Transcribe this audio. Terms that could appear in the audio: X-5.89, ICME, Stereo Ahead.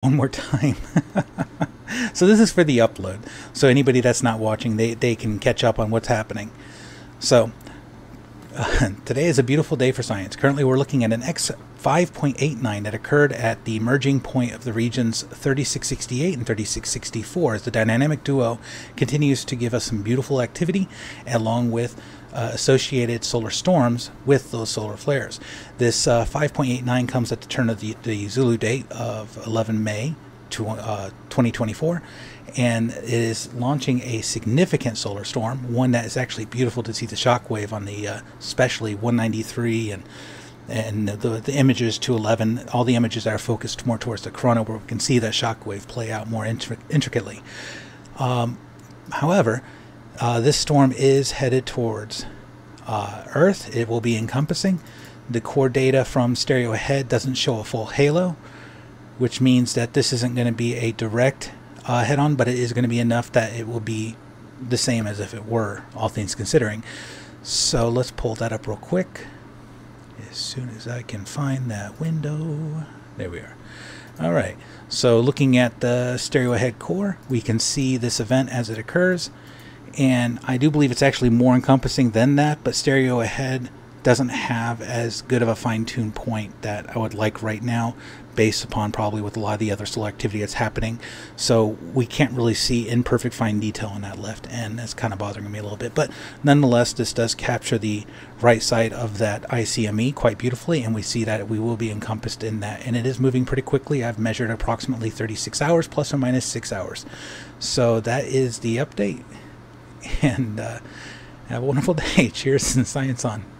one more time. So this is for the upload. So anybody that's not watching, they can catch up on what's happening. So today is a beautiful day for science. Currently we're looking at an X-5.89 that occurred at the merging point of the regions 3668 and 3664 as the dynamic duo continues to give us some beautiful activity along with associated solar storms with those solar flares. This 5.89 comes at the turn of the Zulu date of 11 May 2024, and it is launching a significant solar storm, one that is actually beautiful to see the shockwave on the especially 193 and the images 211. All the images are focused more towards the corona, where we can see that shockwave play out more intricately. However, this storm is headed towards Earth. It will be encompassing. The core data from Stereo Ahead doesn't show a full halo, which means that this isn't going to be a direct head-on, but it is going to be enough that it will be the same as if it were, all things considering. So let's pull that up real quick as soon as I can find that window. There we are. All right, so looking at the Stereo Ahead core, we can see this event as it occurs, and I do believe it's actually more encompassing than that, but Stereo Ahead doesn't have as good of a fine-tuned point that I would like right now, based upon probably with a lot of the other selectivity that's happening. So we can't really see in perfect fine detail on that left end. That's kind of bothering me a little bit, but nonetheless this does capture the right side of that ICME quite beautifully, and we see that we will be encompassed in that, and it is moving pretty quickly. I've measured approximately 36 hours plus or minus 6 hours. So that is the update, and have a wonderful day. Cheers and science on.